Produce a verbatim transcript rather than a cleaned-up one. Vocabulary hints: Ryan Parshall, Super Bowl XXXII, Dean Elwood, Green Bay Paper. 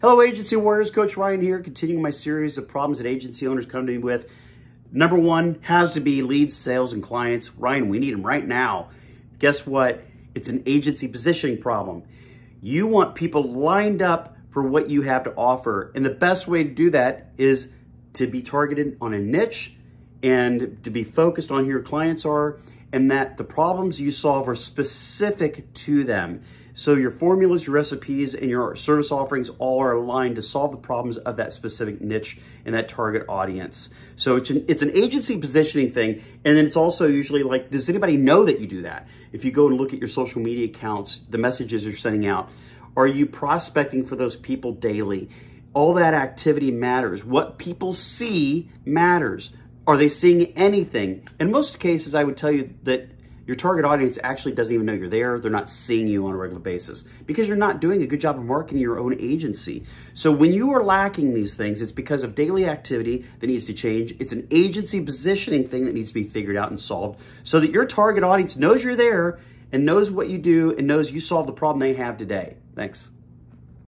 Hello, agency warriors. Coach Ryan here, continuing my series of problems that agency owners come to me with. Number one has to be leads, sales, and clients. Ryan, we need them right now. Guess what? It's an agency positioning problem. You want people lined up for what you have to offer. And the best way to do that is to be targeted on a niche and to be focused on who your clients are and that the problems you solve are specific to them. So your formulas, your recipes, and your service offerings all are aligned to solve the problems of that specific niche and that target audience. So it's an, it's an agency positioning thing. And then it's also usually like, does anybody know that you do that? If you go and look at your social media accounts, the messages you're sending out, are you prospecting for those people daily? All that activity matters. What people see matters. Are they seeing anything? In most cases, I would tell you that your target audience actually doesn't even know you're there. They're not seeing you on a regular basis because you're not doing a good job of marketing your own agency. So when you are lacking these things, it's because of daily activity that needs to change. It's an agency positioning thing that needs to be figured out and solved so that your target audience knows you're there and knows what you do and knows you solve the problem they have today. Thanks.